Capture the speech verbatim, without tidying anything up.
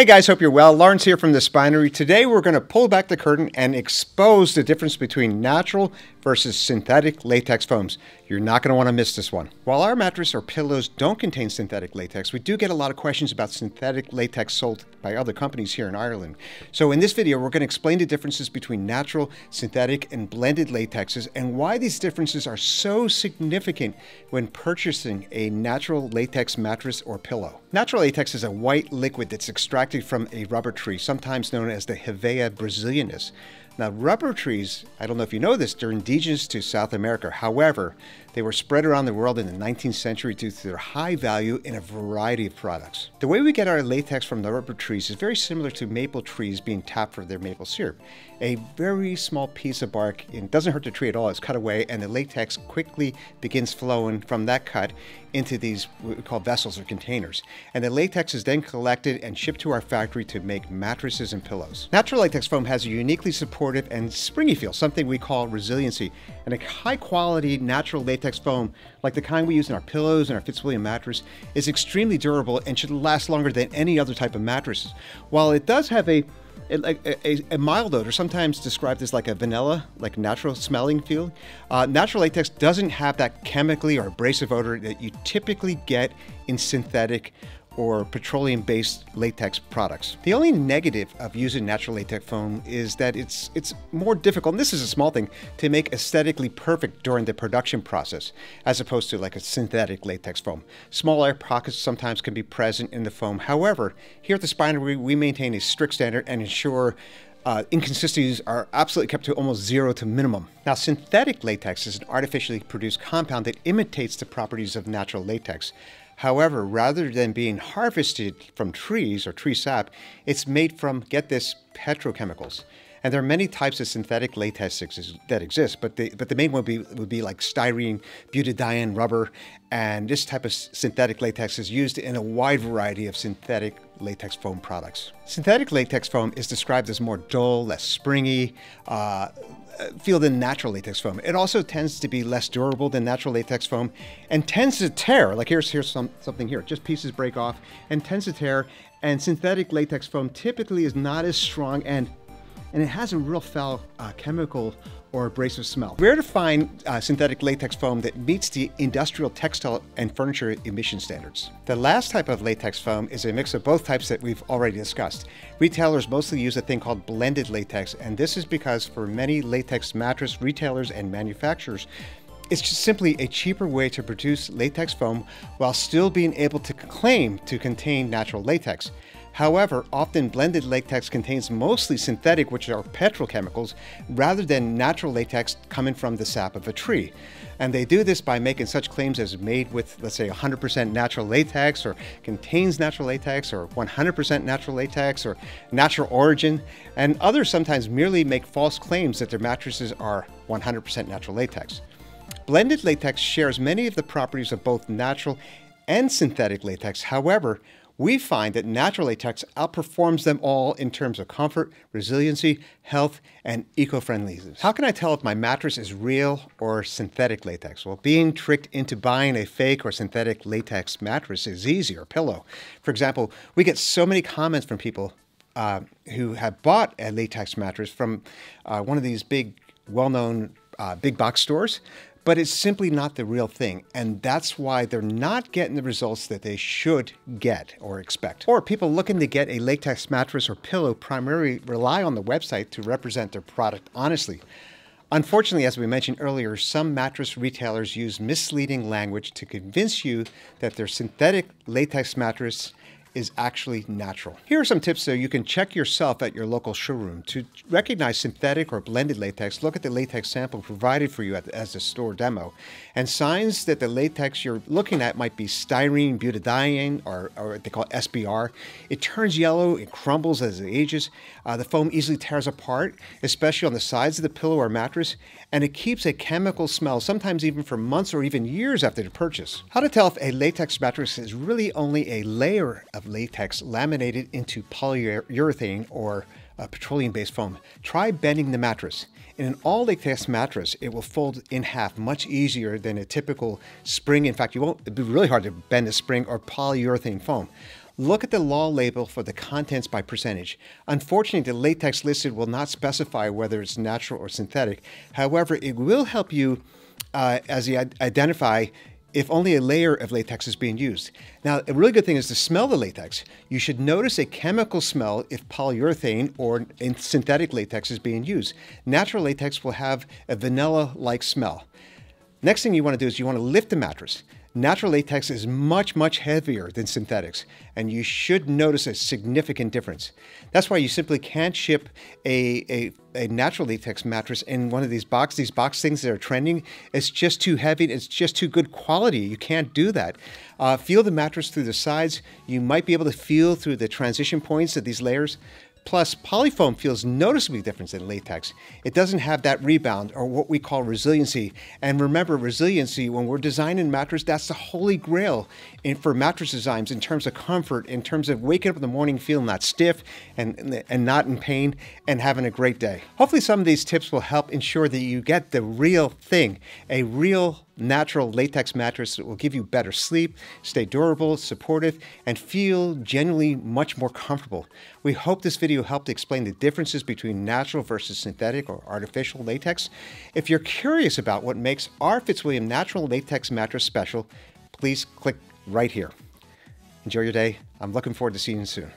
Hey guys, hope you're well. Lawrence here from The Spinery. Today we're going to pull back the curtain and expose the difference between natural versus synthetic latex foams. You're not going to want to miss this one. While our mattress or pillows don't contain synthetic latex, we do get a lot of questions about synthetic latex sold by other companies here in Ireland. So in this video, we're going to explain the differences between natural, synthetic, and blended latexes and why these differences are so significant when purchasing a natural latex mattress or pillow. Natural latex is a white liquid that's extracted from a rubber tree, sometimes known as the Hevea brasiliensis. Now, rubber trees, I don't know if you know this, they're indigenous to South America. However, they were spread around the world in the nineteenth century due to their high value in a variety of products. The way we get our latex from the rubber trees is very similar to maple trees being tapped for their maple syrup. A very small piece of bark, it doesn't hurt the tree at all, it's cut away, and the latex quickly begins flowing from that cut into these what we call vessels or containers. And the latex is then collected and shipped to our factory to make mattresses and pillows. Natural latex foam has a uniquely supportive and springy feel, something we call resiliency, and a high quality natural latex Latex foam, like the kind we use in our pillows and our Fitzwilliam mattress, is extremely durable and should last longer than any other type of mattress. While it does have a A, a, a mild odor, sometimes described as like a vanilla, like natural smelling feel. Uh, natural latex doesn't have that chemically or abrasive odor that you typically get in synthetic or petroleum-based latex products. The only negative of using natural latex foam is that it's, it's more difficult, and this is a small thing, to make aesthetically perfect during the production process, as opposed to like a synthetic latex foam. Small air pockets sometimes can be present in the foam. However, here at The Spinery, we maintain a strict standard and ensure Sure, uh, inconsistencies are absolutely kept to almost zero to minimum. Now, synthetic latex is an artificially produced compound that imitates the properties of natural latex. However, rather than being harvested from trees or tree sap, it's made from, get this, petrochemicals. And there are many types of synthetic latex that exist, but the, but the main one would be, would be like styrene, butadiene, rubber, and this type of synthetic latex is used in a wide variety of synthetic latex foam products. Synthetic latex foam is described as more dull, less springy, uh, feel than natural latex foam. It also tends to be less durable than natural latex foam and tends to tear. Like here's, here's some, something here, just pieces break off and tends to tear. And synthetic latex foam typically is not as strong and and it has a real foul uh, chemical or abrasive smell. Rare to find uh, synthetic latex foam that meets the industrial, textile, and furniture emission standards. The last type of latex foam is a mix of both types that we've already discussed. Retailers mostly use a thing called blended latex, and this is because for many latex mattress retailers and manufacturers, it's just simply a cheaper way to produce latex foam while still being able to claim to contain natural latex. However, often blended latex contains mostly synthetic, which are petrochemicals, rather than natural latex coming from the sap of a tree. And they do this by making such claims as made with, let's say, one hundred percent natural latex, or contains natural latex, or one hundred percent natural latex, or natural origin. And others sometimes merely make false claims that their mattresses are one hundred percent natural latex. Blended latex shares many of the properties of both natural and synthetic latex. However, we find that natural latex outperforms them all in terms of comfort, resiliency, health, and eco-friendliness. How can I tell if my mattress is real or synthetic latex? Well, being tricked into buying a fake or synthetic latex mattress is easy, or pillow. For example, we get so many comments from people uh, who have bought a latex mattress from uh, one of these big, well-known uh, big box stores, but it's simply not the real thing. And that's why they're not getting the results that they should get or expect. Or people looking to get a latex mattress or pillow primarily rely on the website to represent their product honestly. Unfortunately, as we mentioned earlier, some mattress retailers use misleading language to convince you that their synthetic latex mattress is actually natural. Here are some tips so you can check yourself at your local showroom. To recognize synthetic or blended latex, look at the latex sample provided for you at the, as a store demo. And signs that the latex you're looking at might be styrene, butadiene, or, or what they call S B R. It turns yellow, it crumbles as it ages. Uh, the foam easily tears apart, especially on the sides of the pillow or mattress, and it keeps a chemical smell, sometimes even for months or even years after the purchase. How to tell if a latex mattress is really only a layer of latex laminated into polyurethane or a petroleum-based foam. Try bending the mattress. In an all-latex mattress, it will fold in half much easier than a typical spring. In fact, you won't, it'd be really hard to bend a spring or polyurethane foam. Look at the law label for the contents by percentage. Unfortunately, the latex listed will not specify whether it's natural or synthetic. However, it will help you uh, as you identify if only a layer of latex is being used. Now, a really good thing is to smell the latex. You should notice a chemical smell if polyurethane or synthetic latex is being used. Natural latex will have a vanilla-like smell. Next thing you want to do is you want to lift the mattress. Natural latex is much, much heavier than synthetics, and you should notice a significant difference. That's why you simply can't ship a, a, a natural latex mattress in one of these box, these box things that are trending. It's just too heavy. It's just too good quality. You can't do that. Uh, feel the mattress through the sides. You might be able to feel through the transition points of these layers. Plus, polyfoam feels noticeably different than latex. It doesn't have that rebound or what we call resiliency. And remember, resiliency, when we're designing mattresses, that's the holy grail in, for mattress designs in terms of comfort, in terms of waking up in the morning feeling not stiff and, and not in pain and having a great day. Hopefully some of these tips will help ensure that you get the real thing, a real natural latex mattress that will give you better sleep, stay durable, supportive, and feel genuinely much more comfortable. We hope this video helped explain the differences between natural versus synthetic or artificial latex. If you're curious about what makes our Fitzwilliam natural latex mattress special, please click right here. Enjoy your day. I'm looking forward to seeing you soon.